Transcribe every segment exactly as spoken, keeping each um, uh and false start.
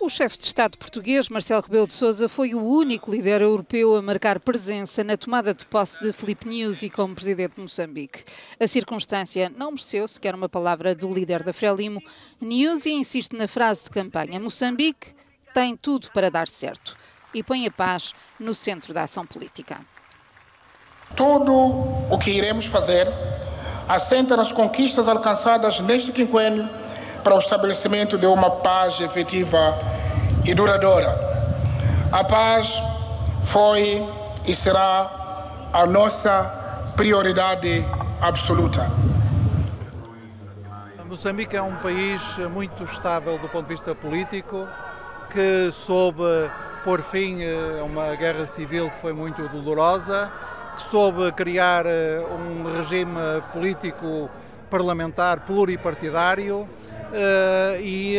O chefe de Estado português, Marcelo Rebelo de Sousa, foi o único líder europeu a marcar presença na tomada de posse de Filipe Nyusi como presidente de Moçambique. A circunstância não mereceu sequer uma palavra do líder da Frelimo. Nyusi insiste na frase de campanha: Moçambique tem tudo para dar certo, e põe a paz no centro da ação política. Tudo o que iremos fazer assenta nas conquistas alcançadas neste quinquênio para o estabelecimento de uma paz efetiva e duradoura. A paz foi e será a nossa prioridade absoluta. Moçambique é um país muito estável do ponto de vista político, que soube pôr fim a uma guerra civil que foi muito dolorosa, que soube criar um regime político parlamentar pluripartidário e,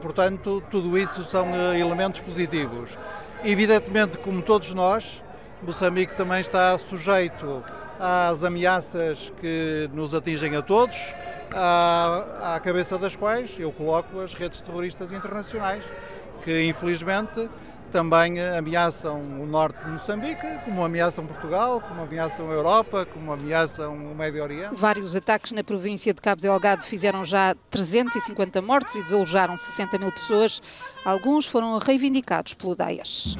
portanto, tudo isso são elementos positivos. Evidentemente, como todos nós, Moçambique também está sujeito às ameaças que nos atingem a todos, à, à cabeça das quais eu coloco as redes terroristas internacionais, que infelizmente também ameaçam o norte de Moçambique, como ameaçam Portugal, como ameaçam a Europa, como ameaçam o Médio Oriente. Vários ataques na província de Cabo Delgado fizeram já trezentos e cinquenta mortos e desalojaram sessenta mil pessoas. Alguns foram reivindicados pelo Daesh.